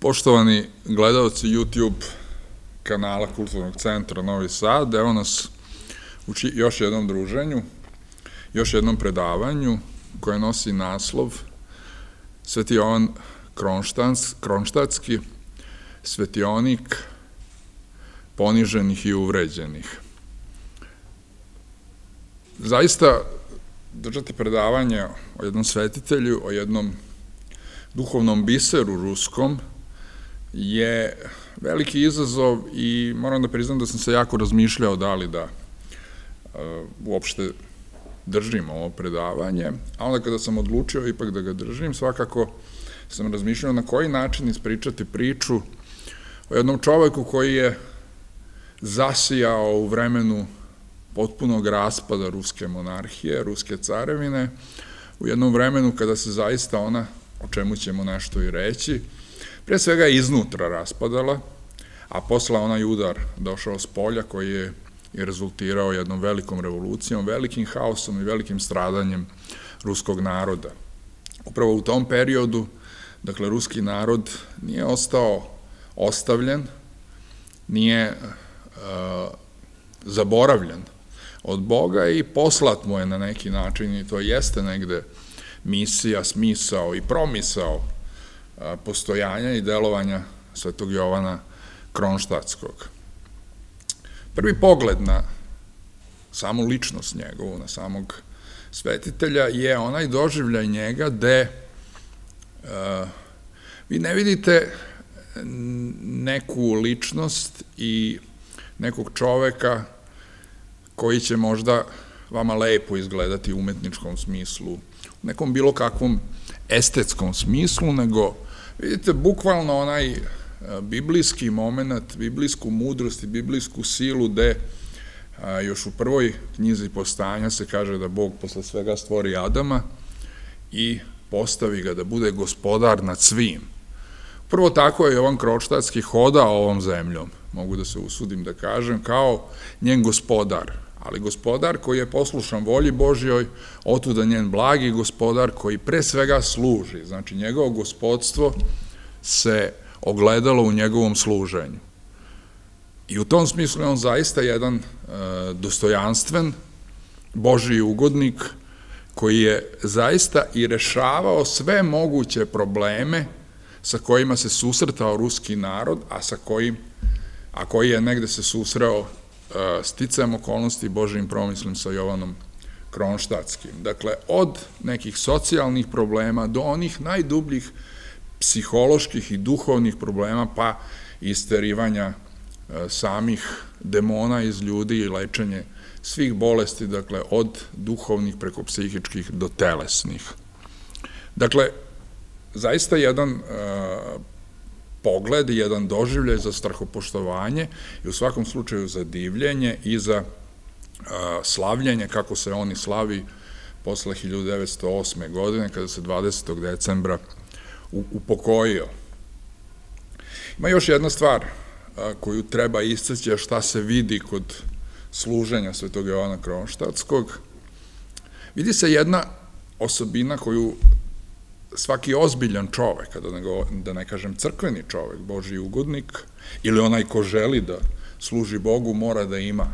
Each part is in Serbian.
Poštovani gledalci YouTube kanala Kulturnog centra Novi Sad, evo nas u još jednom druženju, još jednom predavanju koje nosi naslov Sveti Jovan Kronštatski, svetionik poniženih i uvređenih. Zaista držati predavanje o jednom svetitelju, o jednom duhovnom biseru ruskom, je veliki izazov i moram da priznam da sam se jako razmišljao da li da uopšte držim ovo predavanje, a onda kada sam odlučio ipak da ga držim, svakako sam razmišljao na koji način ispričati priču o jednom čoveku koji je zasijao u vremenu potpunog raspada ruske monarhije, ruske carevine, u jednom vremenu kada se zaista ona, o čemu ćemo nešto i reći, pre svega je iznutra raspadala, a posle onaj udar došao s polja koji je rezultirao jednom velikom revolucijom, velikim haosom i velikim stradanjem ruskog naroda. Upravo u tom periodu, dakle, ruski narod nije ostao ostavljen, nije zaboravljen od Boga i poslat mu je na neki način, i to jeste negde misija, smisao i promisao postojanja i delovanja Svetog Jovana Kronštatskog. Prvi pogled na samu ličnost njegovu, na samog svetitelja, je onaj doživljaj njega gde vi ne vidite neku ličnost i nekog čoveka koji će možda vama lepo izgledati u umetničkom smislu, u nekom bilo kakvom estetskom smislu, nego vidite bukvalno onaj biblijski moment, biblijsku mudrost i biblijsku silu, gde još u prvoj knjizi Postanja se kaže da Bog posle svega stvori Adama i postavi ga da bude gospodar nad svim. Prvo, tako je Jovan Kronštatski hodao ovom zemljom, mogu da se usudim da kažem, kao njen gospodar, ali gospodar koji je poslušan volji Božjoj, otuda njen blagi gospodar koji pre svega služi. Znači, njegovo gospodstvo se ogledalo u njegovom služenju. I u tom smislu je on zaista jedan dostojanstven Božji ugodnik koji je zaista i rešavao sve moguće probleme sa kojima se susretao ruski narod, a koji je negde se susreo sticajem okolnosti i Božijim promislim sa Jovanom Kronštatskim. Dakle, od nekih socijalnih problema do onih najdubljih psiholoških i duhovnih problema, pa isterivanja samih demona iz ljudi i lečenje svih bolesti, dakle, od duhovnih preko psihičkih do telesnih. Dakle, zaista jedan pogled i jedan doživljaj za strahopoštovanje i u svakom slučaju za divljenje i za slavljenje kako se oni slavi posle 1908. godine, kada se 20. decembra upokojio. Ima još jedna stvar koju treba istaći, a šta se vidi kod služenja Svetog Jovana Kronštatskog. Vidi se jedna osobina koju svaki ozbiljan čovek, da ne kažem crkveni čovek, Božji ugodnik, ili onaj ko želi da služi Bogu, mora da ima.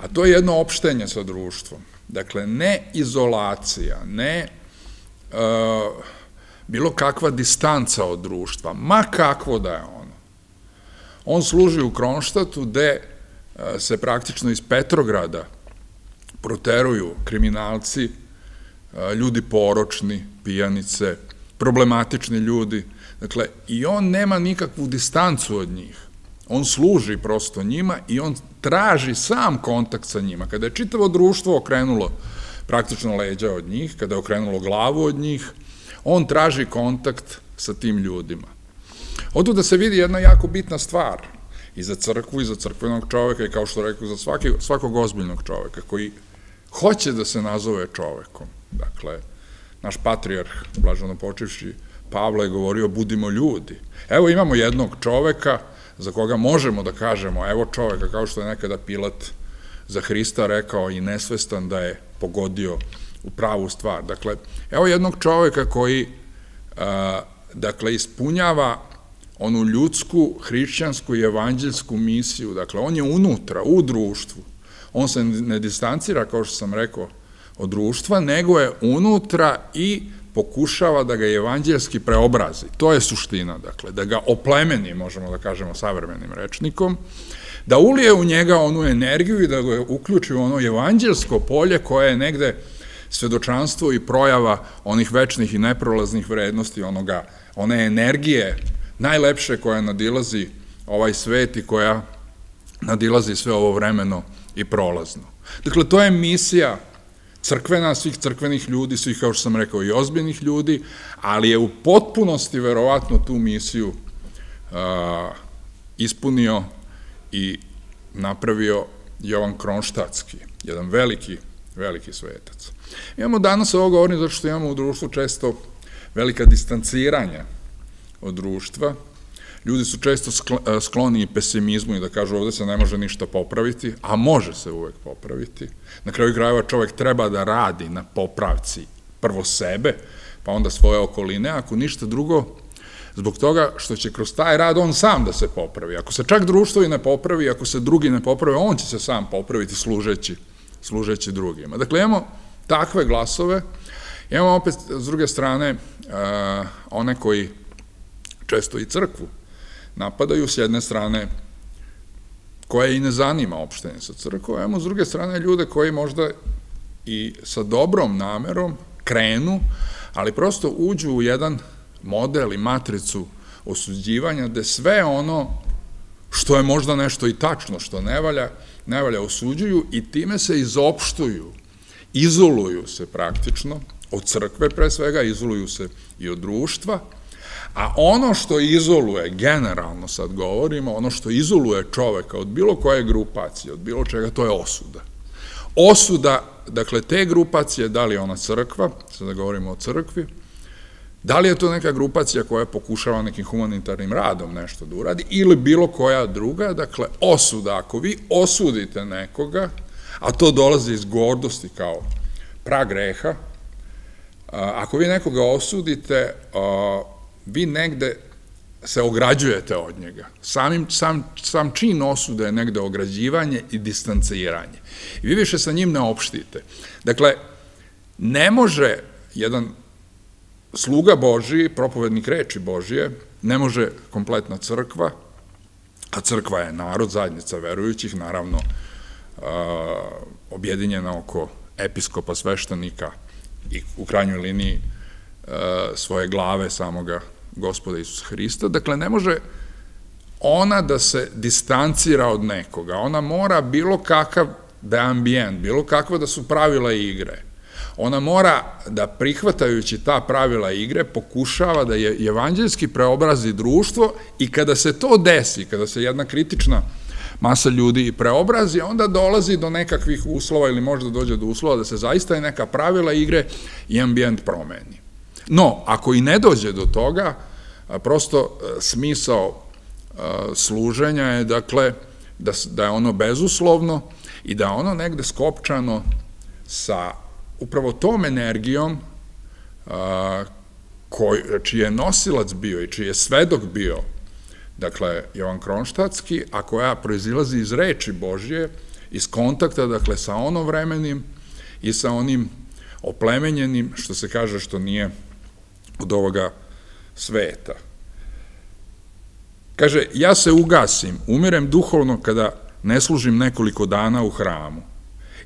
A to je jedno opštenje sa društvom. Dakle, ne izolacija, ne bilo kakva distanca od društva, ma kakvo da je ono. On služi u Kronštatu, gde se praktično iz Petrograda proteruju kriminalci, ljudi poročni, pijanice, problematični ljudi. Dakle, i on nema nikakvu distancu od njih. On služi prosto njima i on traži sam kontakt sa njima. Kada je čitavo društvo okrenulo praktično leđa od njih, kada je okrenulo glavu od njih, on traži kontakt sa tim ljudima. Oto da se vidi jedna jako bitna stvar i za crkvu, i za crkvenog čoveka, i kao što rekao, za svakog ozbiljnog čoveka koji hoće da se nazove čovekom. Dakle, naš patrijarh, blaženopočivši Pavle, je govorio: budimo ljudi. Evo, imamo jednog čoveka za koga možemo da kažemo evo čoveka, kao što je nekada Pilat za Hrista rekao i nesvestan da je pogodio u pravu stvar. Dakle, evo jednog čoveka koji ispunjava onu ljudsku, hrišćansku i evanđelsku misiju. Dakle, on je unutra, u društvu. On se ne distancira, kao što sam rekao, od društva, nego je unutra i pokušava da ga evanđelski preobrazi. To je suština, dakle, da ga oplemeni, možemo da kažemo savremenim rečnikom, da ulije u njega onu energiju i da ga uključi u ono evanđelsko polje koje je negde svedočanstvo i projava onih večnih i neprolaznih vrednosti, one energije najlepše koja nadilazi ovaj svet i koja nadilazi sve ovo vremeno i prolazno. Dakle, to je misija crkvena, svih crkvenih ljudi, svih, kao što sam rekao, i ozbiljnih ljudi, ali je u potpunosti, verovatno, tu misiju ispunio i napravio Jovan Kronštatski, jedan veliki svetac. Imamo danas ovo govorim zato što imamo u društvu često velika distanciranja od društva. Ljudi su često skloni pesimizmu i da kažu ovde se ne može ništa popraviti, a može se uvek popraviti. Na kraju krajeva čovek treba da radi na popravci prvo sebe, pa onda svoje okoline, ako ništa drugo, zbog toga što će kroz taj rad on sam da se popravi. Ako se čak društvo i ne popravi, ako se drugi ne popravi, on će se sam popraviti služeći drugima. Dakle, imamo takve glasove, imamo opet s druge strane one koji često i crkvu napadaju, s jedne strane koje i ne zanima opštenje sa crkvom, imamo s druge strane ljude koji možda i sa dobrom namerom krenu, ali prosto uđu u jedan model i matricu osuđivanja gde sve ono što je možda nešto i tačno, što ne valja osuđuju i time se izopštuju, izoluju se praktično od crkve pre svega, izoluju se i od društva, a ono što izoluje, generalno sad govorimo, ono što izoluje čoveka od bilo koje grupacije, od bilo čega, to je osuda. Osuda, dakle, te grupacije, da li je ona crkva, sada govorimo o crkvi, da li je to neka grupacija koja pokušava nekim humanitarnim radom nešto da uradi, ili bilo koja druga, dakle, osuda. Ako vi osudite nekoga, a to dolazi iz gordosti kao prag greha, ako vi nekoga osudite, vi negde se ograđujete od njega. Sam čin osude je negde ograđivanje i distanciranje. I vi više sa njim ne opštite. Dakle, ne može jedan sluga Božji, propovednik reči Božje, ne može kompletna crkva, a crkva je narod, zajednica verujućih, naravno objedinjena oko episkopa, sveštenika i u krajnjoj liniji svoje glave samoga Gospoda Isusa Hrista. Dakle, ne može ona da se distancira od nekoga. Ona mora bilo kakav da je ambijent, bilo kakva da su pravila igre. Ona mora da, prihvatajući ta pravila igre, pokušava da je evanđelski preobrazi društvo i kada se to desi, kada se jedna kritična masa ljudi preobrazi, onda dolazi do nekakvih uslova ili možda dođe do uslova da se zaista i neka pravila igre i ambijent promeni. No, ako i ne dođe do toga, prosto smisao služenja je, dakle, da je ono bezuslovno i da je ono negde skopčano sa upravo tom energijom čiji je nosilac bio i čiji je svedok bio, dakle, Jovan Kronštatski, a koja proizilazi iz reči Božje, iz kontakta, dakle, sa ono vremenim i sa onim oplemenjenim, što se kaže, što nije od ovoga sveta. Kaže, ja se ugasim, umirem duhovno kada ne služim nekoliko dana u hramu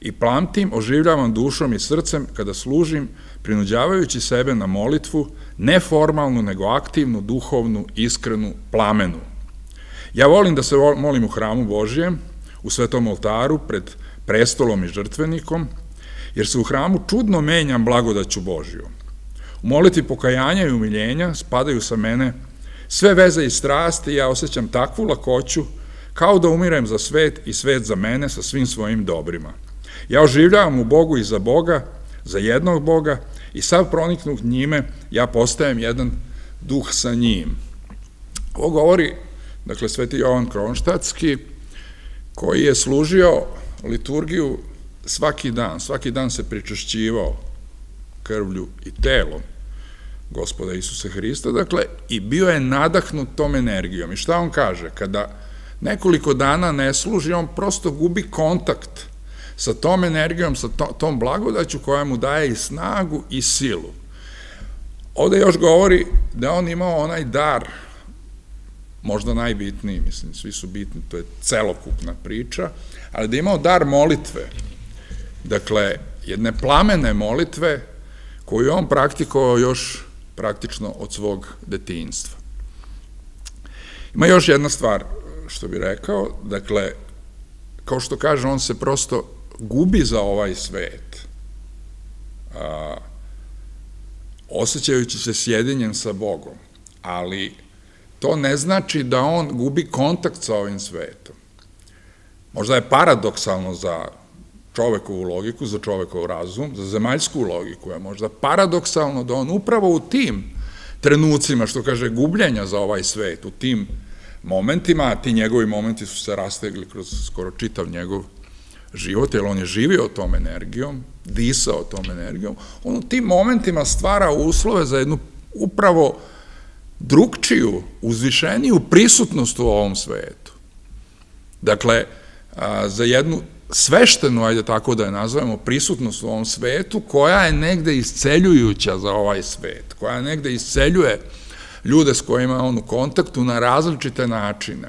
i pamtim, oživljavam dušom i srcem kada služim, prinuđavajući sebe na molitvu, ne formalnu, nego aktivnu, duhovnu, iskrenu, plamenu. Ja volim da se molim u hramu Božijem, u svetom oltaru, pred prestolom i žrtvenikom, jer se u hramu čudno menjam blagodaću Božiju. U molitvi pokajanja i umiljenja spadaju sa mene sve veze i strasti i ja osjećam takvu lakoću kao da umirem za svet i svet za mene sa svim svojim dobrima. Ja oživljavam u Bogu i za Boga, za jednog Boga i sav proniknut njime ja postajem jedan duh sa njim. Ovo govori, dakle, sveti Jovan Kronštatski, koji je služio liturgiju svaki dan se pričašćivao krvlju i telom Gospoda Isusa Hrista, dakle, i bio je nadahnut tom energijom. I šta on kaže? Kada nekoliko dana ne služi, on prosto gubi kontakt sa tom energijom, sa tom blagodaću koja mu daje i snagu i silu. Ovde još govori da on imao onaj dar, možda najbitniji, mislim, svi su bitni, to je celokupna priča, ali da je imao dar molitve, dakle, jedne plamene molitve koju je on praktikovao još praktično od svog detinjstva. Ima još jedna stvar što bi rekao, dakle, kao što kaže, on se prosto gubi za ovaj svet, osjećajući se sjedinjen sa Bogom, ali to ne znači da on gubi kontakt sa ovim svetom. Možda je paradoksalno za čovekovu logiku, za čovekov razum, za zemaljsku logiku je možda paradoksalno da on upravo u tim trenucima, što kaže, gubljenja za ovaj svet, u tim momentima, a ti njegovi momenti su se rastegli kroz skoro čitav njegov život, jer on je živio tom energijom, disao tom energijom, on u tim momentima stvara uslove za jednu upravo drugčiju, uzvišeniju prisutnost u ovom svetu. Dakle, za jednu sveštenu, ajde tako da je nazovemo, prisutnost u ovom svetu, koja je negde isceljujuća za ovaj svet, koja negde isceljuje ljude s kojima je on u kontaktu na različite načine.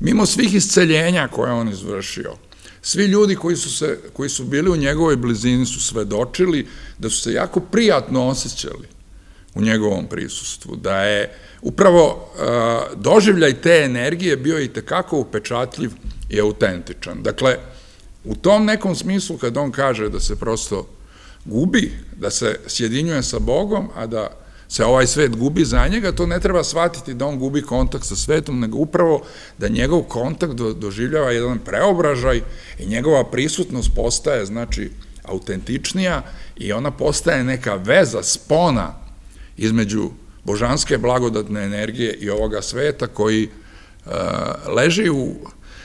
Mimo svih isceljenja koje je on izvršio, svi ljudi koji su bili u njegovoj blizini su svedočili da su se jako prijatno osjećali u njegovom prisustvu, da je upravo doživljaj te energije bio i tekako upečatljiv i autentičan. Dakle, u tom nekom smislu kad on kaže da se prosto gubi, da se sjedinjuje sa Bogom, a da se ovaj svet gubi za njega, to ne treba shvatiti da on gubi kontakt sa svetom, nego upravo da njegov kontakt doživljava jedan preobražaj i njegova prisutnost postaje, znači, autentičnija i ona postaje neka veza, spona između božanske blagodatne energije i ovoga sveta koji leži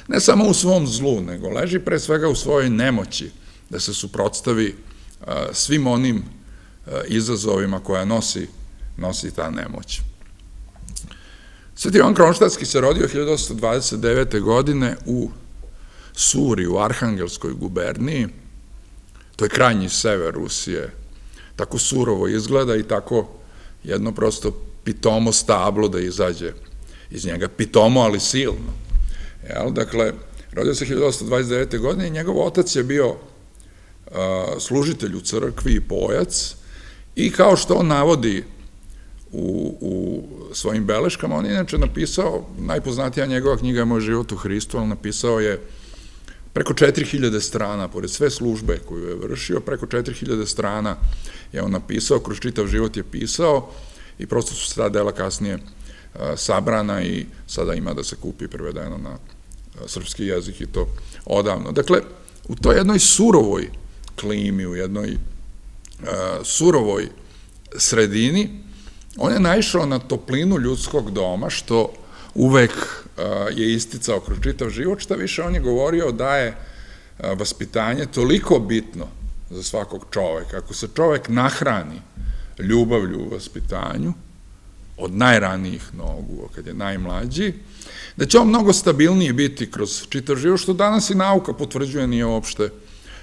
ne samo u svom zlu, nego leži pre svega u svojoj nemoći da se suprotstavi svim onim izazovima koja nosi ta nemoć. Sveti Jovan Kronštatski se rodio 1829. godine u Suri, u Arhangelskoj guberniji. To je krajnji sever Rusije. Tako surovo izgleda i tako jedno prosto pitomo stablo da izađe iz njega. Pitomo, ali silno. Dakle, rodio se 1829. godine i njegov otac je bio služitelj u crkvi i pojac. I kao što on navodi u svojim beleškama, on je inače napisao, najpoznatija njegova knjiga je Moj život u Hristu, ali napisao je preko 4000 strana, pored sve službe koju je vršio, preko 4000 strana je on napisao, kroz čitav život je pisao i prosto su se ta dela kasnije sabrana i sada ima da se kupi prevedeno na srpski jezik i to odavno. Dakle, u toj jednoj surovoj klimi, u jednoj surovoj sredini, on je naišao na toplinu ljudskog doma, što uvek je isticao kroz čitav život, šta više on je govorio da je vaspitanje toliko bitno za svakog čoveka. Ako se čovek nahrani ljubavlju u vaspitanju, od najranijih nogu, kad je najmlađi, da će on mnogo stabilniji biti kroz čitav život, što danas i nauka potvrđuje, nije uopšte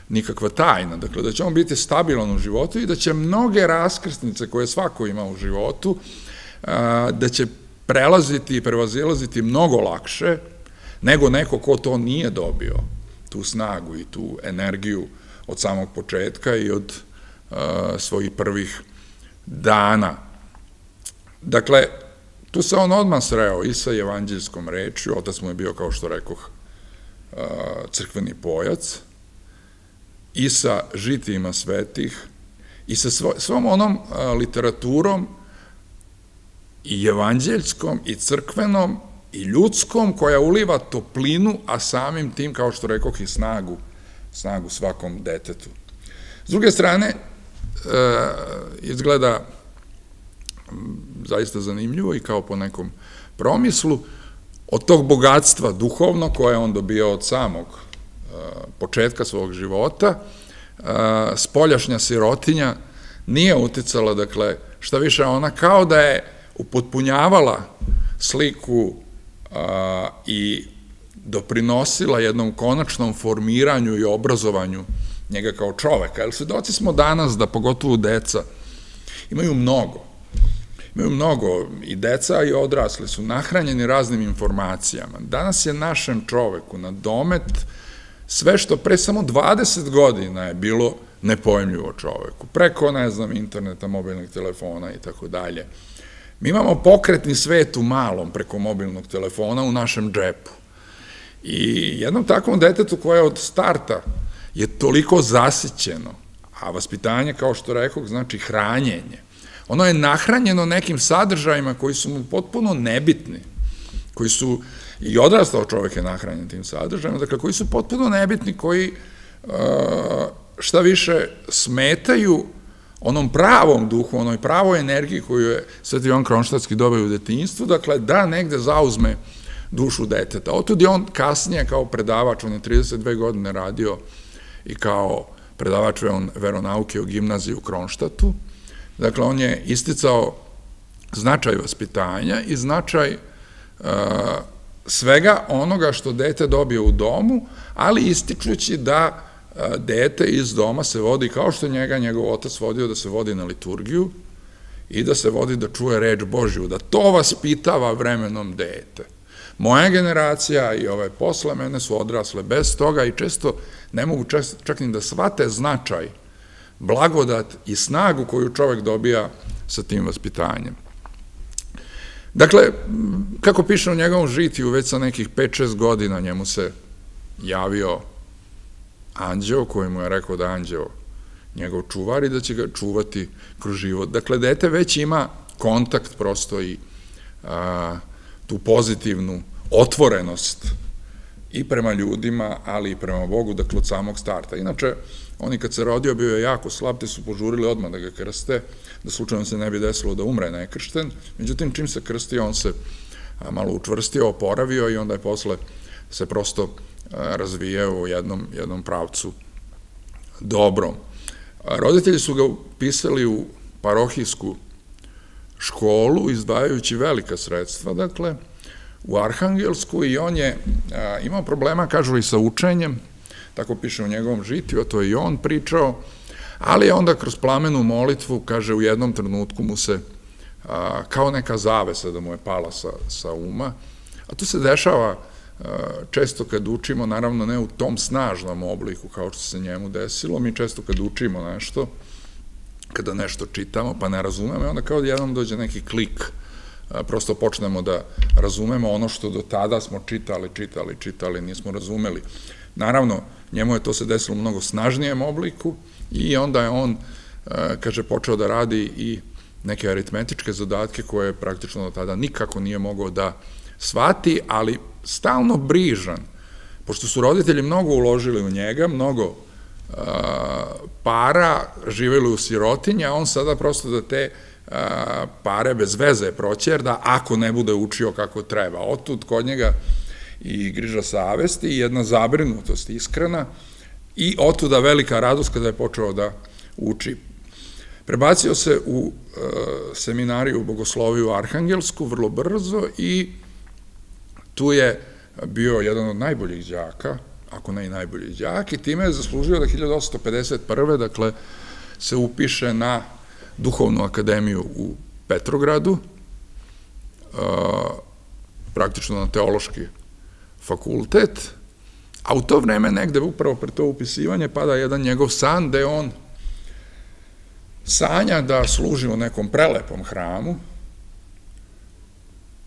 nikakva tajna, dakle, da će on biti stabilan u životu i da će mnoge raskrsnice koje svako ima u životu, da će prelaziti i prevazilaziti mnogo lakše nego neko ko to nije dobio, tu snagu i tu energiju od samog početka i od svojih prvih dana. Dakle, tu se on odmah sreo i sa evanđelskom rečju, otac mu je bio, kao što rekoh, crkveni pojac, i sa žitijima svetih, i sa svom onom literaturom i evanđeljskom, i crkvenom, i ljudskom, koja uliva toplinu, a samim tim, kao što rekoh, i snagu svakom detetu. S druge strane, izgleda zaista zanimljivo i kao po nekom promislu, od tog bogatstva duhovno koje je on dobio od samog početka svog života, spoljašnja sirotinja nije uticala, dakle, Šta više, ona kao da je upotpunjavala sliku i doprinosila jednom konačnom formiranju i obrazovanju njega kao čoveka. Jer svedoci smo danas da pogotovo deca imaju mnogo. Imaju mnogo i deca i odrasli su nahranjeni raznim informacijama. Danas je našem čoveku na domet sve što pre samo 20 godina je bilo nepojmljivo čoveku. Preko, ne znam, interneta, mobilnih telefona i tako dalje. Mi imamo pokretni svet u malom preko mobilnog telefona u našem džepu. I jednom takvom detetu koje od starta je toliko zasićeno, a vaspitanje, kao što rekoh, znači hranjenje. Ono je nahranjeno nekim sadržajima koji su mu potpuno nebitni, koji su, i odrastao čovek je nahranjen tim sadržajima, dakle, koji su potpuno nebitni, koji šta više smetaju onom pravom duhu, onoj pravoj energiji koju je Sveti Jovan Kronštatski dobio u detinjstvu, dakle, da negde zauzme dušu deteta. Otud je on kasnije kao predavač, on je 32 godine radio i kao predavač veronauke u gimnaziji u Kronštatu. Dakle, on je isticao značaj vaspitanja i značaj svega onoga što dete dobije u domu, ali ističući da dete iz doma se vodi, kao što njega njegov otac vodio, da se vodi na liturgiju i da se vodi da čuje reč Božju, da to vaspitava vremenom dete. Moja generacija i ove posle mene su odrasle bez toga i često ne mogu čak ni da shvate značaj, blagodat i snagu koju čovek dobija sa tim vaspitanjem. Dakle, kako piše u njegovom žitiju, već sa nekih 5-6 godina njemu se javio anđeo koji mu je rekao da anđeo njegov čuvar i da će ga čuvati kroz život. Dakle, dete već ima kontakt prosto i tu pozitivnu otvorenost i prema ljudima, ali i prema Bogu, dakle od samog starta. Inače, oni kad se rodio bio je jako slab, te su požurili odmah da ga krste, da slučajno se ne bi desilo da umre nekršten, međutim čim se krstio, on se malo učvrstio, oporavio i onda je posle se prosto razvijao u jednom pravcu dobrom. Roditelji su ga upisali u parohijsku školu, izdvajajući velika sredstva, dakle, u Arhangelsku i on je imao problema, kažu i sa učenjem, tako piše u njegovom žitiju, a to je i on pričao, ali je onda kroz plamenu molitvu, kaže, u jednom trenutku mu se, kao neka zavesa da mu je pala sa uma, a to se dešava često kad učimo, naravno ne u tom snažnom obliku kao što se njemu desilo, mi često kad učimo nešto, kada nešto čitamo pa ne razumemo, onda kao jednom dođe neki klik, prosto počnemo da razumemo ono što do tada smo čitali, nismo razumeli. Naravno, njemu je to se desilo u mnogo snažnijem obliku i onda je on, kaže, počeo da radi i neke aritmetičke zadatke koje praktično do tada nikako nije mogao da shvati, ali stalno brižan, pošto su roditelji mnogo uložili u njega, mnogo para, živeli u sirotinji, a on sada prosto da te pare bez veze proćerda ako ne bude učio kako treba. Otud kod njega i griža savesti i jedna zabrinutost iskrena i otuda velika radost kada je počeo da uči. Prebacio se u seminariju bogosloviju Arhangelsku vrlo brzo i tu je bio jedan od najboljih đaka, ako ne i najbolji đak, i time je zaslužio da 1851. dakle se upiše na Duhovnu akademiju u Petrogradu, praktično na teološki fakultet, a u to vreme negde upravo pred to upisivanje pada jedan njegov san, gde on sanja da služi u nekom prelepom hramu,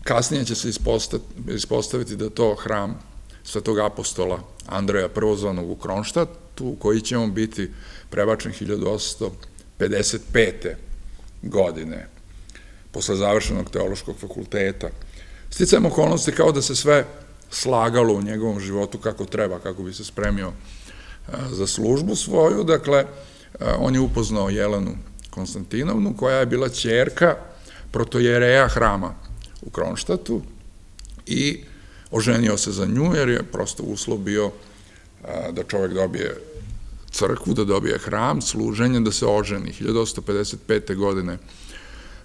kasnije će se ispostaviti da je to hram svetog apostola Andreja Prvozvanog u Kronštatu, u koji će on biti prebačen 1855. godine, posle završenog teološkog fakulteta. Sticajem okolnosti kao da se sve slagalo u njegovom životu kako treba, kako bi se spremio za službu svoju. Dakle, on je upoznao Jelenu Konstantinovnu, koja je bila ćerka protojereja hrama u Kronštatu i oženio se za nju, jer je prosto uslov bio da čovek dobije crkvu, da dobije hram, služenje, da se oženi. 1855. godine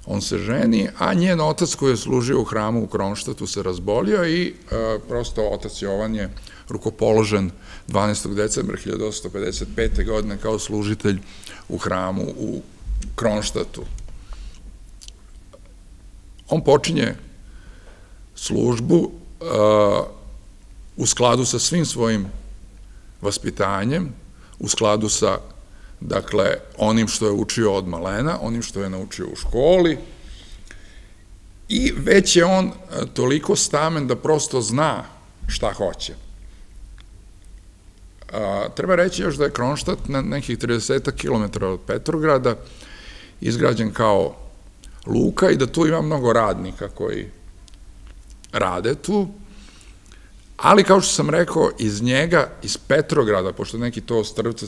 on se ženi, a njen otac koji je služio u hramu u Kronštatu se razbolio i prosto otac Jovan je rukopoložen 12. decembra 1855. godine kao služitelj u hramu u Kronštatu. On počinje službu u skladu sa svim svojim vaspitanjem, u skladu sa, dakle, onim što je učio od malena, onim što je naučio u školi, i već je on toliko stamen da prosto zna šta hoće. Treba reći još da je Kronštat na nekih 30 km od Petrograda izgrađen kao luka i da tu ima mnogo radnika koji rade tu, ali kao što sam rekao, iz njega, iz Petrograda, pošto neki to Ostrvce,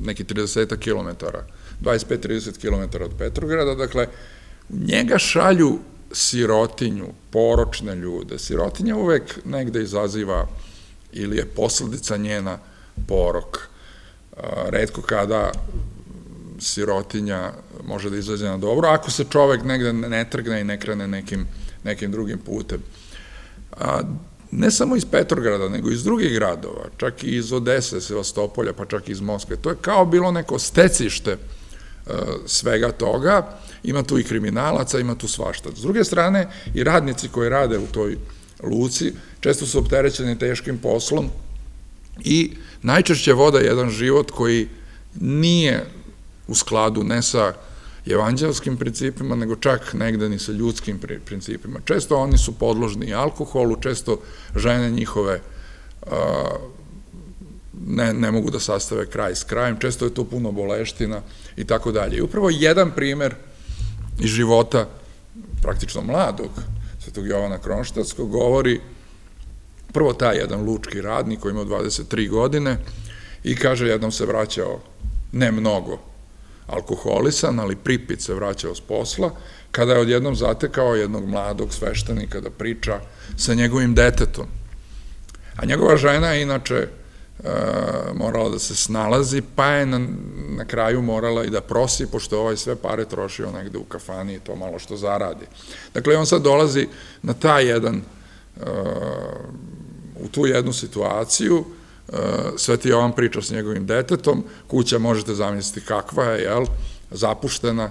neki 30 km, 25-30 km od Petrograda, dakle, njega šalju sirotinju, poročne ljude. Sirotinja uvek negde izaziva ili je posledica njena porok. Retko kada sirotinja može da izađe na dobro, ako se čovek negde ne trgne i ne krene nekim drugim putem. Ne samo iz Petrograda, nego iz drugih gradova, čak i iz Odese, Sevastopolja, pa čak i iz Moskve. To je kao bilo neko stecište svega toga. Ima tu i kriminalaca, ima tu svašta. S druge strane, i radnici koji rade u toj luci često su opterećeni teškim poslom i najčešće vode jedan život koji nije u skladu ne sa evanđelskim principima, nego čak negde ni sa ljudskim principima. Često oni su podložni alkoholu, često žene njihove ne mogu da sastave kraj s krajem, često je to puno boleština i tako dalje. I upravo jedan primer iz života praktično mladog Svetog Jovana Kronštatskog govori prvo taj jedan lučki radnik koji ima 23 godine i kaže, jednom se vraćao ne mnogo alkoholisan, ali pripit se vraćao s posla, kada je odjednom zatekao jednog mladog sveštenika da priča sa njegovim detetom. A njegova žena je inače morala da se snalazi, pa je na kraju morala i da prosi, pošto je ovaj sve pare trošio negde u kafani i to malo što zaradi. Dakle, on sad dolazi na taj jedan, u tu jednu situaciju, Sveti Jovan priča s njegovim detetom, kuća možete zamisliti kakva je, jel, zapuštena,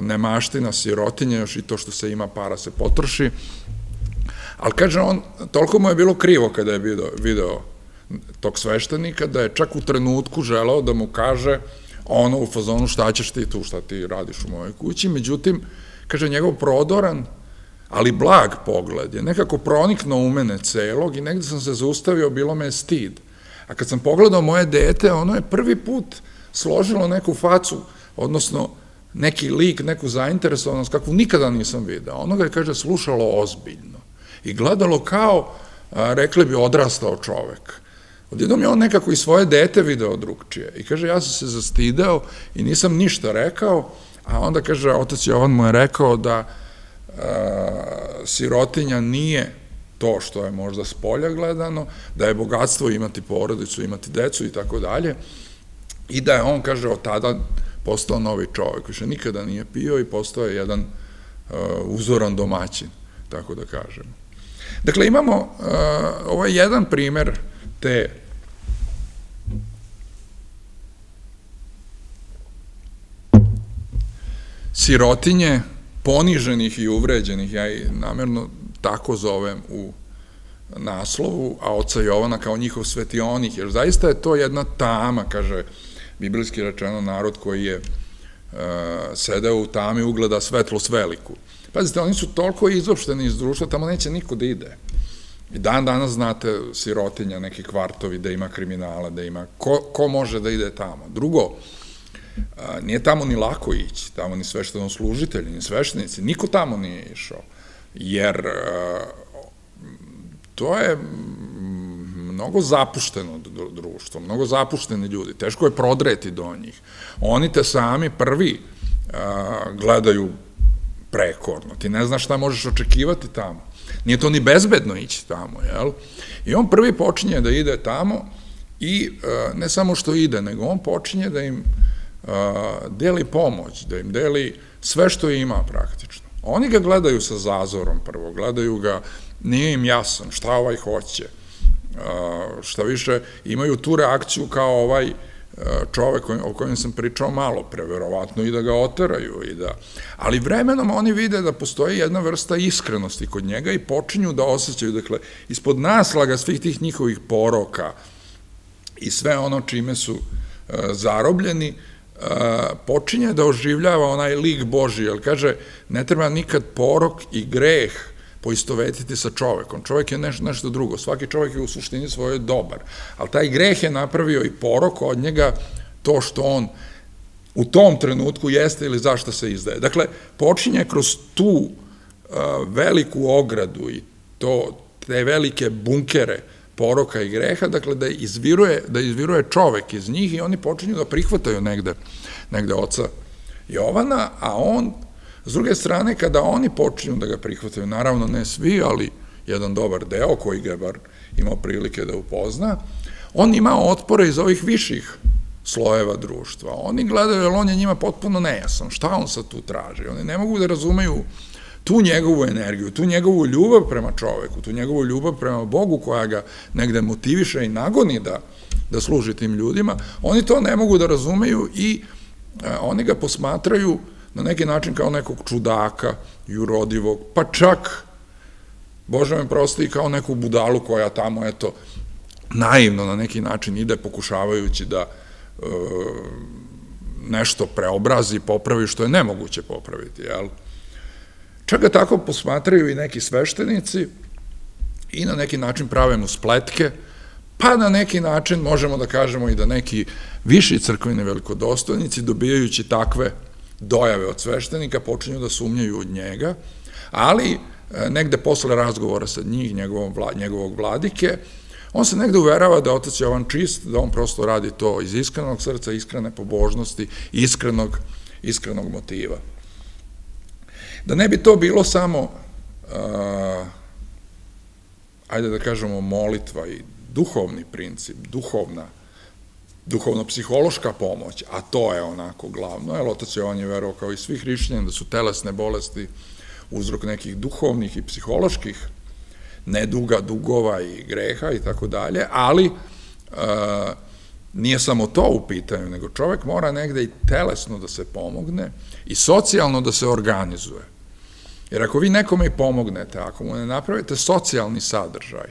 nemaština, sirotinja, još i to što se ima para se potroši, ali kaže on, toliko mu je bilo krivo kada je video tog sveštenika, da je čak u trenutku želao da mu kaže ono u fazonu šta ćeš ti tu, šta ti radiš u mojoj kući, međutim, kaže, njegov prodoran, ali blag pogled je nekako proniknuo u mene celog i negde sam se zaustavio, bilo me je stid. A kad sam pogledao moje dete, ono je prvi put složilo neku facu, odnosno neki lik, neku zainteresovanost, kakvu nikada nisam video. Ono ga je, kaže, slušalo ozbiljno i gledalo kao, rekli bi, odrastao čovek. Odjednom je on nekako i svoje dete video drugčije i kaže, ja sam se zastidao i nisam ništa rekao, a onda, kaže, otac Jovan mu je rekao da sirotinja nije to što je možda spolja gledano, da je bogatstvo imati porodicu, imati decu i tako dalje, i da je on, kaže, od tada postao novi čovjek, više nikada nije pio i postao je jedan uzoran domaćin, tako da kažemo. Dakle, imamo ovaj jedan primer te sirotinje poniženih i uvređenih, ja i namerno tako zovem u naslovu, a oca Jovana kao njihov svetionik, jer zaista je to jedna tama, kaže biblijski rečeno, narod koji je sedeo u tami ugleda svetlost veliku. Pazite, oni su toliko izopšteni iz društva, tamo neće niko da ide. I danas znate sirotinja, neki kvartovi, da ima kriminala, da ima, ko može da ide tamo. Drugo, nije tamo ni lako ići, tamo ni svešteno-služitelji, ni sveštenici, niko tamo nije išao, jer to je mnogo zapušteno društvo, mnogo zapušteni ljudi, teško je prodreti do njih. Oni te sami prvi gledaju prekorno, ti ne znaš šta možeš očekivati tamo, nije to ni bezbedno ići tamo, jel? I on prvi počinje da ide tamo i ne samo što ide, nego on počinje da im deli pomoć, da im deli sve što ima praktično. Oni ga gledaju sa zazorom prvo, gledaju ga, nije im jasan šta ovaj hoće, šta više imaju tu reakciju kao ovaj čovek o kojem sam pričao malo pre, verovatno i da ga oteraju. Ali vremenom oni vide da postoji jedna vrsta iskrenosti kod njega i počinju da osjećaju, dakle, ispod naslaga svih tih njihovih poroka i sve ono čime su zarobljeni, počinje da oživljava onaj lik Božji, jer kaže, ne treba nikad porok i greh poistovetiti sa čovekom. Čovek je nešto drugo, svaki čovek je u suštini svoje dobar, ali taj greh je napravio i porok od njega to što on u tom trenutku jeste ili zašto se izdaje. Dakle, počinje kroz tu veliku ogradu i te velike bunkere poroka i greha, dakle, da izviruje čovek iz njih i oni počinju da prihvataju negde oca Jovana, a on, s druge strane, kada oni počinju da ga prihvataju, naravno ne svi, ali jedan dobar deo koji ga bar imao prilike da upozna, on ima otpore iz ovih viših slojeva društva. Oni gledaju, jer on je njima potpuno nejasan. Šta on sad tu traži? Oni ne mogu da razumeju tu njegovu energiju, tu njegovu ljubav prema čoveku, tu njegovu ljubav prema Bogu koja ga negde motiviše i nagoni da služi tim ljudima. Oni to ne mogu da razumeju i oni ga posmatraju na neki način kao nekog čudaka, jurodivog, pa čak, Bože me prosti, kao neku budalu koja tamo, eto, naivno na neki način ide pokušavajući da nešto preobrazi, popravi, što je nemoguće popraviti, jel? Čak ga tako posmatraju i neki sveštenici i na neki način prave mu spletke, pa na neki način možemo da kažemo i da neki viši crkveni velikodostojnici, dobijajući takve dojave od sveštenika, počinju da sumnjaju od njega, ali negde posle razgovora sa njih, njegovog vladike, on se negde uverava da otac Jovan čist, da on prosto radi to iz iskrenog srca, iskrene pobožnosti, iskrenog motiva. Da ne bi to bilo samo, ajde da kažemo, molitva i duhovni princip, duhovno-psihološka pomoć, a to je onako glavno, jer otac Jovan je verovao kao i svi hrišćani da su telesne bolesti uzrok nekih duhovnih i psiholoških neduga, dugova i greha i tako dalje, ali nije samo to u pitanju, nego čovek mora negde i telesno da se pomogne i socijalno da se organizuje. Jer ako vi nekome i pomognete, ako mu ne napravite socijalni sadržaj,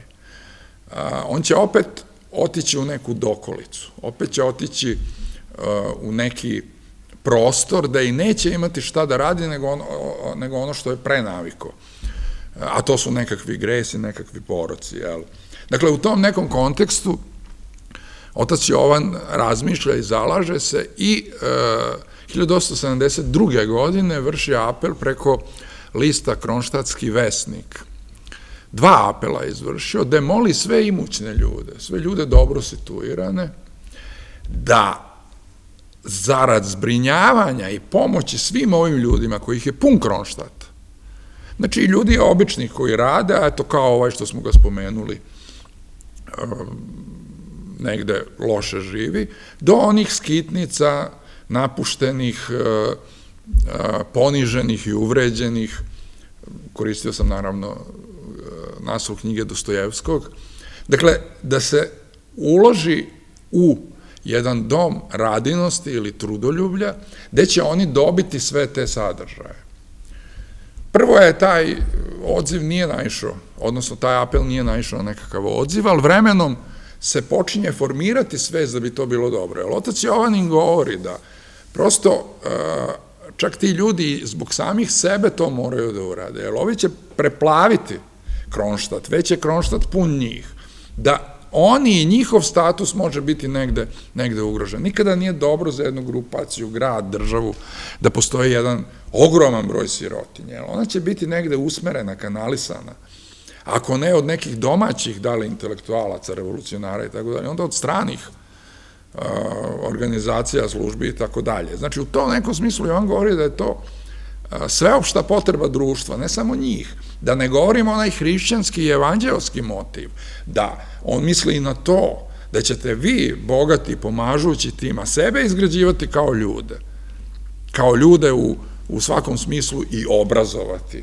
on će opet otići u neku dokolicu, opet će otići u neki prostor da i neće imati šta da radi nego ono što je prenaviko. A to su nekakvi gresi, nekakvi poroci. Dakle, u tom nekom kontekstu otac Jovan razmišlja i zalaže se i 1872. godine vrši apel preko lista Kronštatski vesnik. Dva apela izvršio, da moli sve imućne ljude, sve ljude dobro situirane, da zarad zbrinjavanja i pomoći svim ovim ljudima kojih je pun Kronštat, znači i ljudi običnih koji rade, a eto kao ovaj što smo ga spomenuli, negde loše živi, do onih skitnica, napuštenih, poniženih i uvređenih, koristio sam naravno naslov knjige Dostojevskog, dakle, da se uloži u jedan dom radinosti ili trudoljublja, gde će oni dobiti sve te sadržaje. Prvo je taj odziv nije naišao, odnosno taj apel nije naišao nekakav odziv, ali vremenom se počinje formirati svest da bi to bilo dobro. Jer otac Jovan im govori da prosto čak ti ljudi zbog samih sebe to moraju da urade, jer ovi će preplaviti Kronštat, već je Kronštat pun njih, da oni i njihov status može biti negde ugrožen. Nikada nije dobro za jednu grupaciju, grad, državu, da postoji jedan ogroman broj sirotinje. Ona će biti negde usmerena, kanalisana. Ako ne od nekih domaćih, da li intelektualaca, revolucionara i tako dalje, onda od stranih organizacija, službi i tako dalje. Znači, u tom nekom smislu Jovan govori da je to sveopšta potreba društva, ne samo njih, da ne govorimo onaj hrišćanski i evanđeoski motiv, da on misli i na to, da ćete vi, bogati, pomažući tima sebe, izgrađivati kao ljude. Kao ljude u svakom smislu i obrazovati.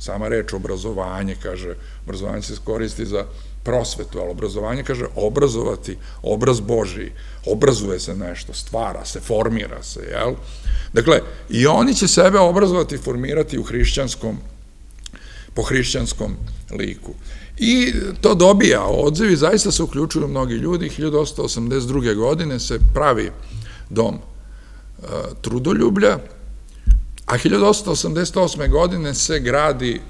Sama reč obrazovanje, kaže, obrazovanje se koristi za prosvetu, ali obrazovanje, kaže, obrazovati, obraz Božiji, obrazuje se nešto, stvara se, formira se, jel? Dakle, i oni će sebe obrazovati i formirati u hrišćanskom, po hrišćanskom liku. I to dobija odziv i zaista se uključuju mnogi ljudi. 1882. godine se pravi dom trudoljublja, a 1888. godine se gradi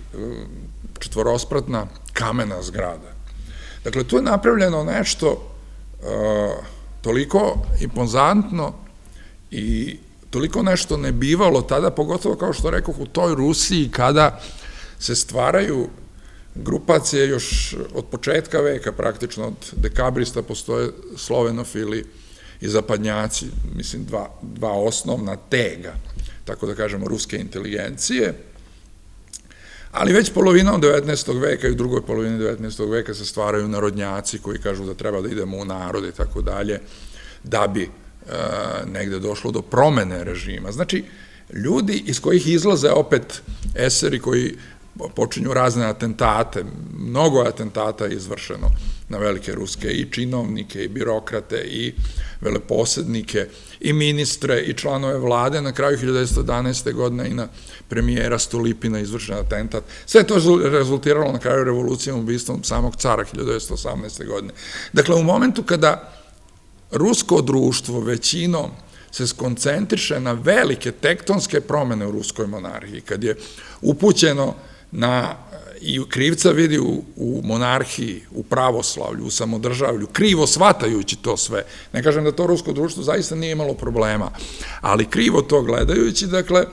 četvorospratna kamena zgrada. Dakle, tu je napravljeno nešto toliko impozantno i toliko nešto ne bivalo tada, pogotovo kao što rekoh u toj Rusiji kada se stvaraju grupacije još od početka veka, praktično od dekabrista postoje slovenofili i zapadnjaci, mislim dva osnovna tega, tako da kažemo, ruske inteligencije, ali već polovinom 19. veka i u drugoj polovini 19. veka se stvaraju narodnjaci koji kažu da treba da idemo u narod i tako dalje, da bi negde došlo do promene režima. Znači, ljudi iz kojih izlaze opet eseri koji počinju razne atentate, mnogo atentata je izvršeno na velike ruske i činovnike, i birokrate, i veleposednike, i ministre, i članove vlade, na kraju 1911. godine i na premijera Stolipina izvršen atentat. Sve to je rezultiralo na kraju revolucijom, ubistvom samog cara 1918. godine. Dakle, u momentu kada rusko društvo većinom se skoncentriše na velike tektonske promene u ruskoj monarhiji, kad je upućeno i krivca vidi u monarhiji, u pravoslavlju, u samodržavlju, krivo shvatajući to sve. Ne kažem da to rusko društvo zaista nije imalo problema, ali krivo to gledajući, dakle,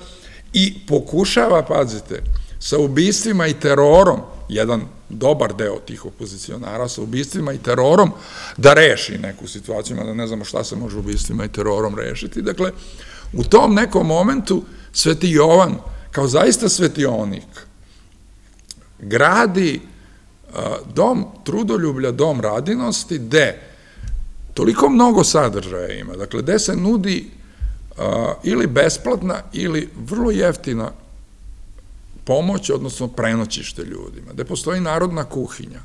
i pokušava, pazite, sa ubistvima i terorom, jedan dobar deo tih opozicionara sa ubistvima i terorom, da reši neku situaciju, da ne znamo šta se može ubistvima i terorom rešiti. Dakle, u tom nekom momentu Sveti Jovan, kao zaista svetionik, gradi dom trudoljublja, dom radinosti, gde toliko mnogo sadržaja ima, dakle, gde se nudi ili besplatna ili vrlo jeftina pomoć, odnosno prenoćište ljudima, gde postoji narodna kuhinja,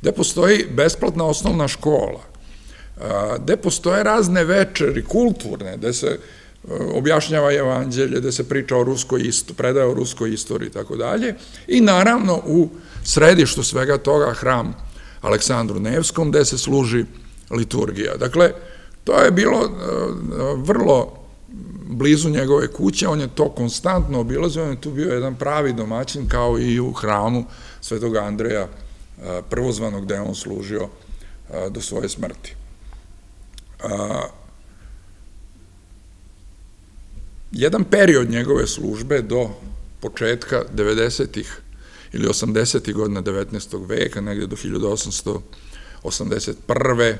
gde postoji besplatna osnovna škola, gde postoje razne večeri kulturne, gde se objašnjava evanđelje, gde se priča o ruskoj istoriji, predaje o ruskoj istoriji i tako dalje. I naravno u središtu svega toga hram Aleksandru Nevskom, gde se služi liturgija. Dakle, to je bilo vrlo blizu njegove kuće, on je to konstantno obilazio, on je tu bio jedan pravi domaćin kao i u hramu Svetog Andreja Prvozvanog, gde je on služio do svoje smrti. Jedan period njegove službe do početka 90-ih ili 80-ih godina 19. veka, negde do 1881.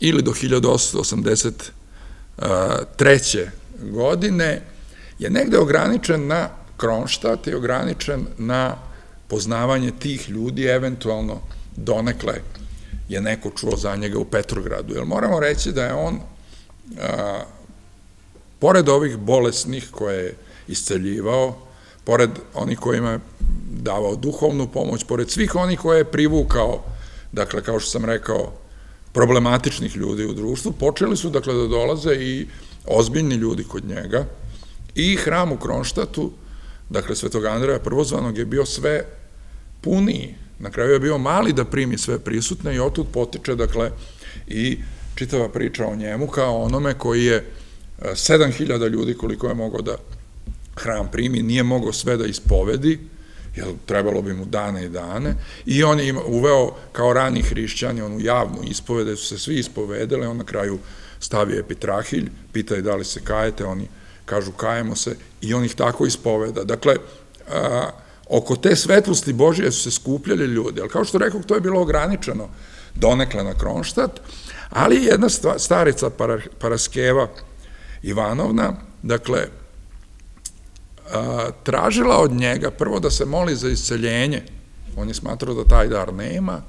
ili do 1883. godine, je negde ograničen na Kronštat, je ograničen na poznavanje tih ljudi, eventualno donekle je neko čuo za njega u Petrogradu, jer moramo reći da je on, pored ovih bolesnih koje je isceljivao, pored onih kojima je davao duhovnu pomoć, pored svih onih koje je privukao, dakle, kao što sam rekao, problematičnih ljudi u društvu, počeli su, dakle, da dolaze i ozbiljni ljudi kod njega, i hram u Kronštatu, dakle, Svetog Andreja Prvozvanog, je bio sve puniji, na kraju je bio mali da primi sve prisutne i otud potiče, dakle, i čitava priča o njemu kao onome koji je 7.000 ljudi, koliko je mogao da hram primi, nije mogao sve da ispovedi, jer trebalo bi mu dane i dane, i on je uveo, kao rani hrišćani, onu javnu ispovede, su se svi ispovedali, on na kraju stavi epitrahilj, pita i da li se kajete, oni kažu kajemo se, i on ih tako ispoveda. Dakle, oko te svetlosti Božije su se skupljali ljudi, ali kao što rekao, to je bilo ograničeno donekle na Kronštat, ali jedna starica Paraskeva Ivanovna, dakle, tražila od njega prvo da se moli za isceljenje, on je smatrao da taj dar nema,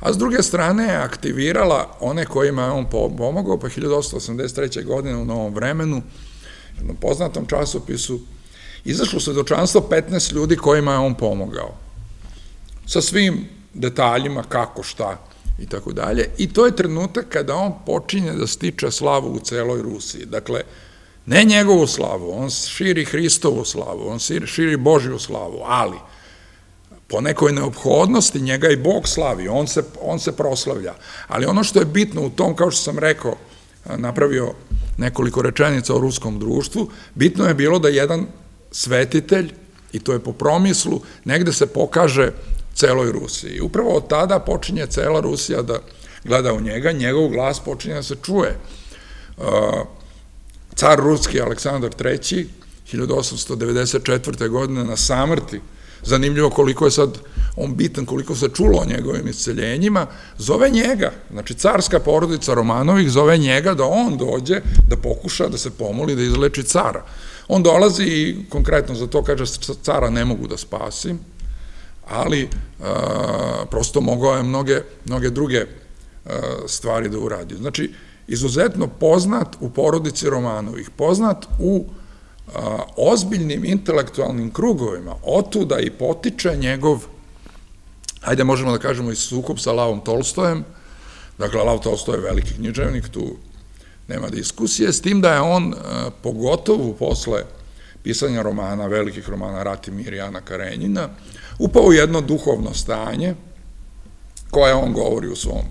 a s druge strane je aktivirala one kojima je on pomogao, pa 1883. godine u Novom vremenu, jednom poznatom časopisu, izašlo se do članstva 15 ljudi kojima je on pomogao. Sa svim detaljima, kako, šta i tako dalje. I to je trenutak kada on počinje da stiče slavu u celoj Rusiji. Dakle, ne njegovu slavu, on širi Hristovu slavu, on širi Božju slavu, ali po nekoj neophodnosti njega i Bog slavi, on se proslavlja. Ali ono što je bitno u tom, kao što sam rekao, napravio nekoliko rečenica o ruskom društvu, bitno je bilo da jedan svetitelj, i to je po promislu, negde se pokaže celoj Rusiji. Upravo od tada počinje cela Rusija da gleda u njega, njegov glas počinje da se čuje. Car ruski Aleksandar III. 1894. godine na samrti, zanimljivo koliko je sad on bitan, koliko se čulo o njegovim isceljenjima, zove njega, znači carska porodica Romanovih zove njega da on dođe, da pokuša da se pomoli, da izleči cara. On dolazi i konkretno za to kaže cara ne mogu da spasim, ali prosto mogao je mnoge druge stvari da uradi. Znači, izuzetno poznat u porodici Romanovih, poznat u ozbiljnim intelektualnim krugovima, otuda i potiče njegov, hajde možemo da kažemo i sukob sa Lavom Tolstojem, dakle Lav Tolstoj je veliki književnik, tu nema diskusije, s tim da je on pogotovo posle pisanja romana, velikih romana Rat i mir i Ana Karenjina, upao u jedno duhovno stanje koje on govori u svom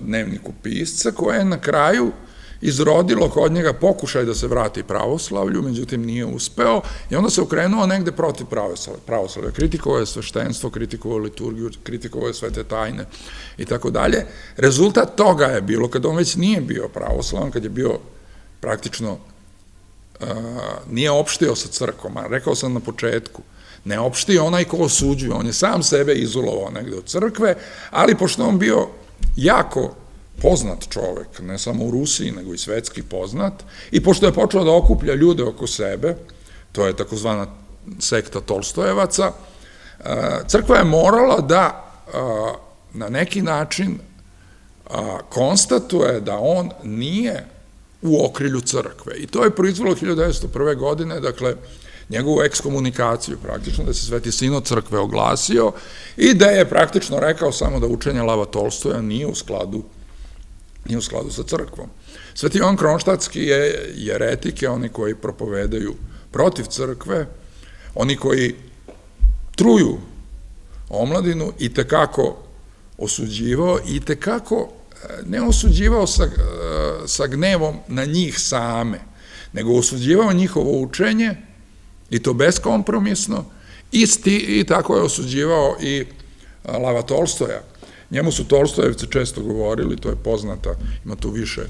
dnevniku pisca, koje je na kraju izrodilo kod njega pokušaj da se vrati pravoslavlju, međutim nije uspeo i onda se okrenuo negde protiv pravoslavlja. Kritikovao je sveštenstvo, kritikovao liturgiju, kritikovao je sve te tajne i tako dalje. Rezultat toga je bilo, kad on već nije bio pravoslavan, kad je bio praktično, nije opštio sa crkom, a rekao sam na početku, ne opštio onaj ko osuđuje, on je sam sebe izolovao negde od crkve, ali pošto on bio jako poznat čovek, ne samo u Rusiji, nego i svetski poznat, i pošto je počeo da okuplja ljude oko sebe, to je takozvana sekta Tolstojevaca, crkva je morala da na neki način konstatuje da on nije u okrilju crkve. I to je proizvelo 1901. godine, dakle, njegovu ekskomunikaciju praktično, da se Sveti sinod crkve oglasio i da je praktično rekao samo da učenje Lava Tolstoja nije u skladu sa crkvom. Sveti Jovan Kronštatski je jeretike, oni koji propovedaju protiv crkve, oni koji truju omladinu, i tekako osuđivao, i tekako ne osuđivao sa gnevom na njih same, nego osuđivao njihovo učenje, i to beskompromisno, i tako je osuđivao i Lava Tolstoja. Njemu su Tolstojevci često govorili, to je poznata, ima tu više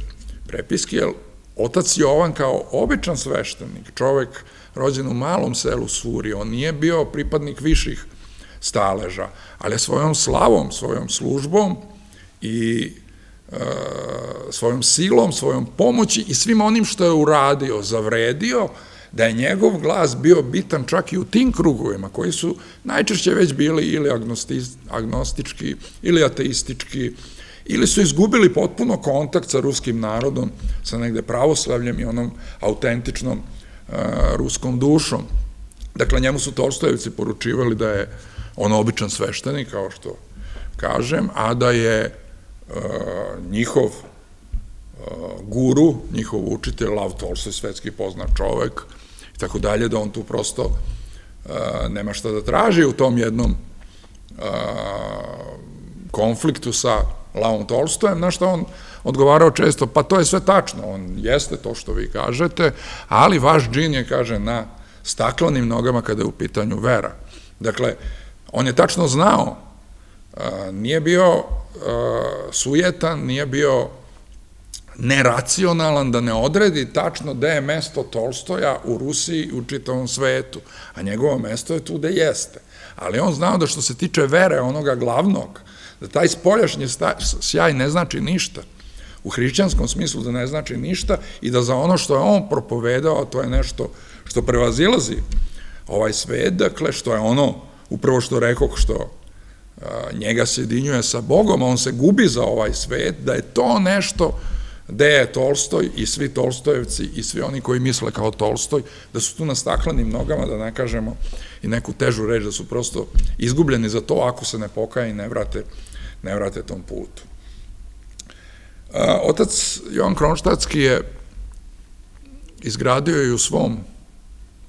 prepiski, jer otac Jovan kao običan sveštenik, čovek rođen u malom selu Suri, on nije bio pripadnik viših staleža, ali svojom slavom, svojom službom i svojom silom, svojom pomoći i svim onim što je uradio, zavredio, da je njegov glas bio bitan čak i u tim krugovima, koji su najčešće već bili ili agnostički, ili ateistički, ili su izgubili potpuno kontakt sa ruskim narodom, sa negde pravoslavljem i onom autentičnom ruskom dušom. Dakle, njemu su Tolstojevci poručivali da je on običan sveštenik, kao što kažem, a da je njihov guru, njihov učitelj, Lav Tolstoj, svetski poznat čovek, i tako dalje, da on tu prosto nema šta da traži u tom jednom konfliktu sa Lavom Tolstojem, na što on odgovarao često, pa to je sve tačno, on jeste to što vi kažete, ali vaš džin je, kaže, na staklenim nogama kada je u pitanju vera. Dakle, on je tačno znao, nije bio sujetan, nije bio neracionalan, da ne odredi tačno gde je mesto Tolstoja u Rusiji i u čitavom svetu, a njegovo mesto je tu gde jeste. Ali on znao da što se tiče vere, onoga glavnog, da taj spoljašnji sjaj ne znači ništa, u hrišćanskom smislu da ne znači ništa, i da za ono što je on propovedao, to je nešto što prevazilazi ovaj svet, dakle, što je ono, upravo što rekoh, što njega sjedinjuje sa Bogom, a on se gubi za ovaj svet, da je to nešto gde je Tolstoj i svi Tolstojevci i svi oni koji misle kao Tolstoj, da su tu na staklenim nogama, da ne kažemo i neku težu reč, da su prosto izgubljeni za to ako se ne pokaje i ne vrate tom putu. Otac Jovan Kronštatski je izgradio i u svom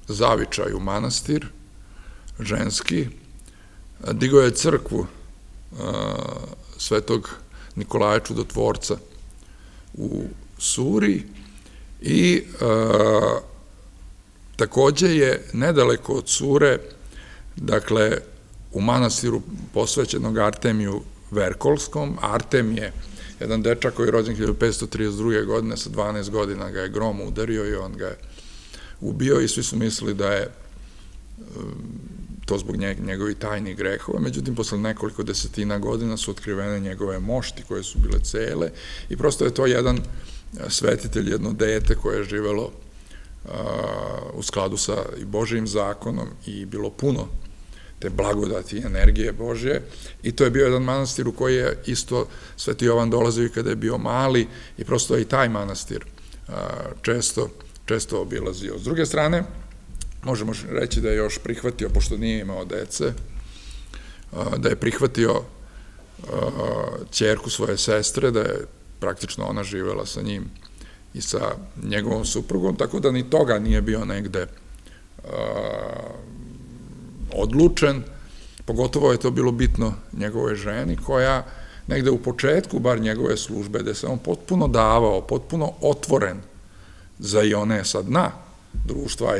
zavičaju manastir ženski, digao je crkvu Svetog Nikolaja Čudotvorca u Suri i takođe je nedaleko od Sure, dakle u manastiru posvećenog Artemiju Verkoljskom. Artemije, jedan dečak koji je rođen 1532. godine, sa 12 godina ga je grom udario i on ga je ubio i svi su mislili da je to zbog njegovih tajnih grehova. Međutim, posle nekoliko desetina godina su otkrivene njegove mošti koje su bile cele i prosto je to jedan svetitelj, jedno dete koje je živelo u skladu sa i Božijim zakonom i bilo puno te blagodati i energije Božje. I to je bio jedan manastir u koji je isto Sveti Jovan dolazio i kada je bio mali i prosto je i taj manastir često obilazio. S druge strane, možemo reći da je još prihvatio, pošto nije imao dece, da je prihvatio ćerku svoje sestre, da je praktično ona živela sa njim i sa njegovom suprugom, tako da ni toga nije bio negde odlučen. Pogotovo je to bilo bitno njegovoj ženi, koja negde u početku, bar njegove službe, da se on potpuno davao, potpuno otvoren za i one sa dna društva,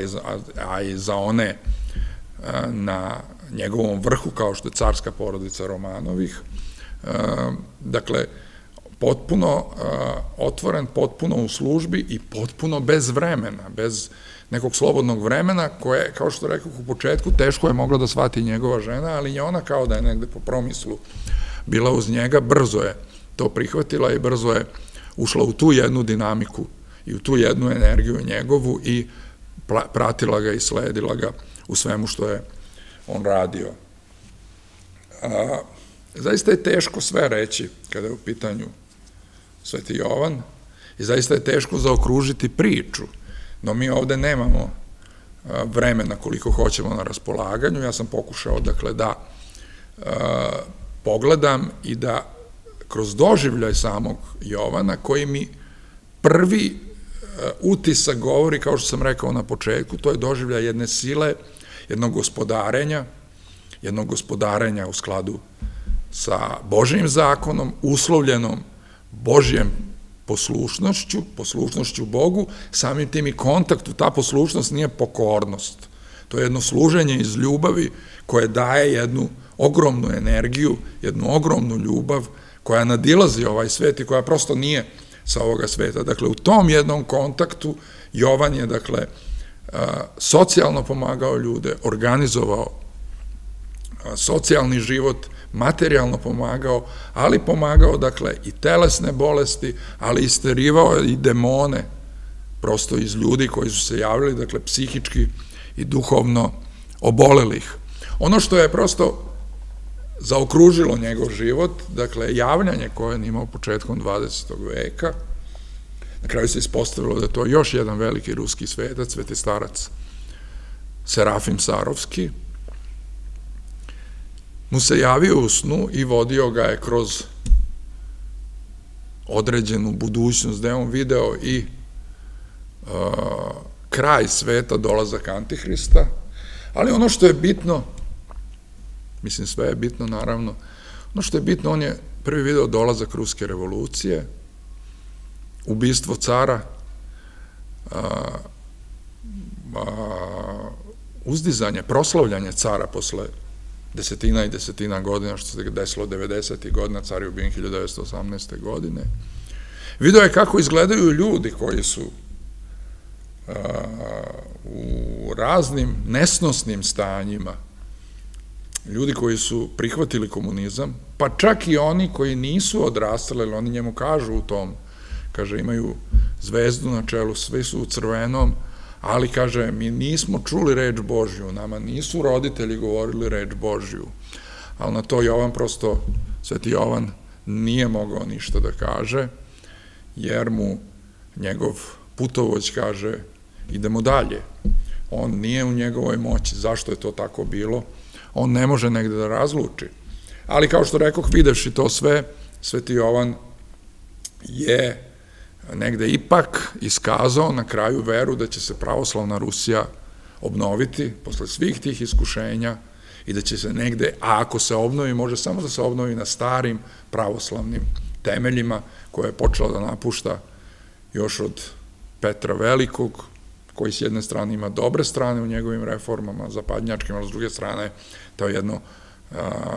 a i za one na njegovom vrhu, kao što je carska porodica Romanovih. Dakle, potpuno otvoren, potpuno u službi i potpuno bez vremena, bez nekog slobodnog vremena koje, kao što rekao u početku, teško je mogla da shvati njegova žena, ali je ona kao da je negde po promislu bila uz njega, brzo je to prihvatila i brzo je ušla u tu jednu dinamiku i u tu jednu energiju njegovu i pratila ga i sledila ga u svemu što je on radio. Zaista je teško sve reći kada je u pitanju Sveti Jovan i zaista je teško zaokružiti priču, no mi ovde nemamo vremena koliko hoćemo na raspolaganju. Ja sam pokušao, dakle, da pogledam i da kroz doživljaj samog Jovana, koji mi prvi utisak govori, kao što sam rekao na početku, to je doživljaj jedne sile, jednog gospodarenja u skladu sa Božijim zakonom, uslovljenom Božijem poslušnošću Bogu, samim tim i kontaktu. Ta poslušnost nije pokornost. To je jedno služenje iz ljubavi koje daje jednu ogromnu energiju, jednu ogromnu ljubav koja nadilazi ovaj svet i koja prosto nije sa ovoga sveta. Dakle, u tom jednom kontaktu Jovan je, dakle, socijalno pomagao ljude, organizovao socijalni život, materijalno pomagao, ali pomagao, dakle, i telesne bolesti, ali isterivao i demone, prosto iz ljudi koji su se javljali, dakle, psihički i duhovno obolelih. Ono što je prosto zaokružilo njegov život, dakle, javljanje koje je imao početkom 20. veka, na kraju se ispostavilo da je to još jedan veliki ruski svetac, svetistarac Serafim Sarovski. Mu se javio u snu i vodio ga je kroz određenu budućnost, da je on video i kraj sveta, dolazak Antihrista, ali ono što je bitno, mislim sve je bitno naravno, ono što je bitno, on je prvi video dolazak Ruske revolucije, ubistvo cara, uzdizanje, proslavljanje cara posle desetina i desetina godina, što se desilo 90. godina, car je ubijen 1918. godine. Video je kako izgledaju ljudi koji su u raznim nesnosnim stanjima, ljudi koji su prihvatili komunizam, pa čak i oni koji nisu odrastali, ali oni njemu kažu u tom, kaže, imaju zvezdu na čelu, svi su u crvenom, ali, kaže, mi nismo čuli reč Božju, nama nisu roditelji govorili reč Božju, ali na to Jovan prosto, Sveti Jovan nije mogao ništa da kaže, jer mu njegov putovođa kaže idemo dalje. On nije u njegovoj moći, zašto je to tako bilo, on ne može negde da razluči. Ali kao što rekoh, videš i to sve, Sveti Jovan je negde ipak iskazao na kraju veru da će se pravoslavna Rusija obnoviti posle svih tih iskušenja i da će se negde, a ako se obnovi, može samo da se obnovi na starim pravoslavnim temeljima koje je počela da napušta još od Petra Velikog, koji s jedne strane ima dobre strane u njegovim reformama, zapadnjačkim, ali s druge strane, to je jedno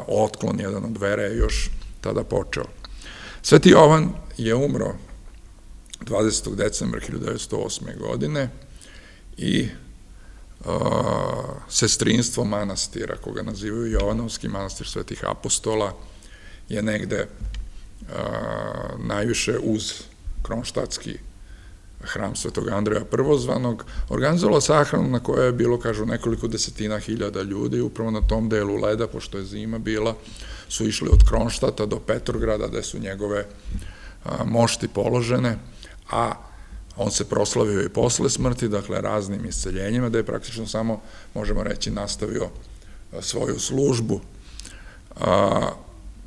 otklon, jedan od vere je još tada počeo. Sveti Jovan je umro 20. decembra 1908. godine i sestrinstvo manastira, koga nazivaju Jovanovski manastir Svetih apostola, je negde najviše uz Kronštatski hram Svetog Andreja Prvozvanog, organizovalo sahranu na kojoj je bilo, kažu, nekoliko desetina hiljada ljudi, upravo na tom delu leda, pošto je zima bila, su išli od Kronštata do Petrograda, gde su njegove mošti položene, a on se proslavio i posle smrti, dakle raznim isceljenjima, da je praktično samo, možemo reći, nastavio svoju službu.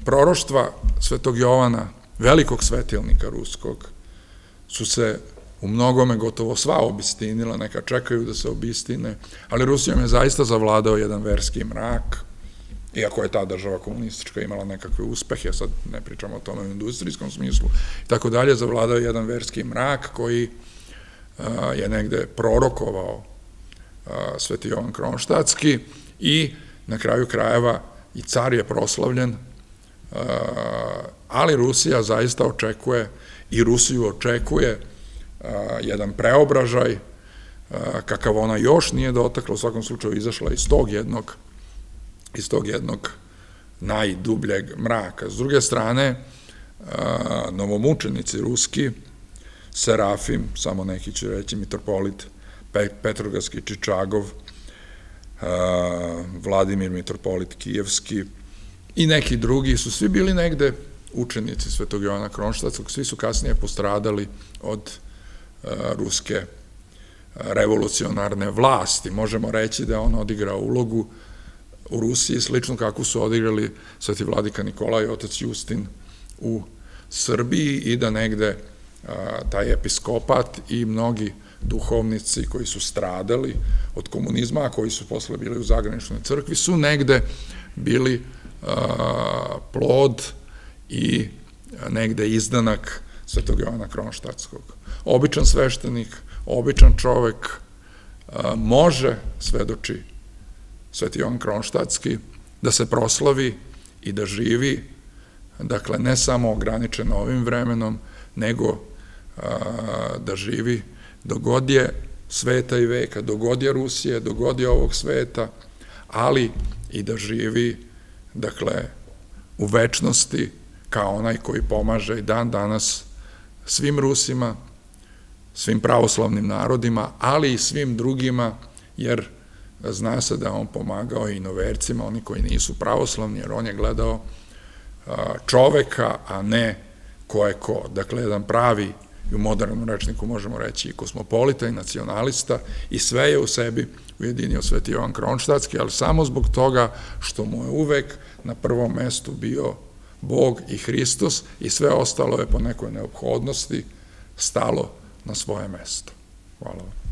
Proroštva Svetog Jovana, velikog svetilnika ruskog, su se u mnogome gotovo sva obistinila, neka čekaju da se obistine, ali Rusijom je zaista zavladao jedan verski mrak, iako je ta država komunistička imala nekakve uspehe, sad ne pričamo o tome u industrijskom smislu, i tako dalje, zavladao jedan verski mrak koji je negde prorokovao Sveti Jovan Kronštatski i na kraju krajeva i car je proslavljen, ali Rusija zaista očekuje i Rusiju očekuje jedan preobražaj, kakav ona još nije dotakla, u svakom slučaju izašla iz tog jednog najdubljeg mraka. S druge strane, novomučenici ruski, Serafim, samo neki ću reći, mitropolit Petrogradski, Čičagov, Vladimir, mitropolit Kijevski i neki drugi su svi bili negde učenici Svetog Jovana Kronštatskog, svi su kasnije postradali od ruske revolucionarne vlasti. Možemo reći da je on odigrao ulogu u Rusiji, slično kako su odigrali Sveti Vladika Nikola i Otac Justin u Srbiji i da negde taj episkopat i mnogi duhovnici koji su stradali od komunizma, a koji su posle bili u zagraničnoj crkvi, su negde bili plod i negde izdanak Svetog Jovana Kronštatskog. Običan sveštenik, običan čovek može, svedoči Sveti Jovan Kronštatski, da se proslavi i da živi, dakle, ne samo ograničen ovim vremenom, nego da živi dogod je sveta i veka, dogod je Rusije, dogod je ovog sveta, ali i da živi, dakle, u večnosti kao onaj koji pomaže i dan danas svim Rusima, svim pravoslavnim narodima, ali i svim drugima, jer zna se da on pomagao i inovercima, oni koji nisu pravoslavni, jer on je gledao čoveka, a ne ko je ko. Dakle, jedan pravi, i u modernom rečniku možemo reći i kosmopolita i nacionalista, i sve je u sebi ujedinio Sveti Jovan Kronštatski, ali samo zbog toga što mu je uvek na prvom mestu bio Bog i Hristos i sve ostalo je po nekoj neophodnosti stalo na svoje mesto. Hvala vam.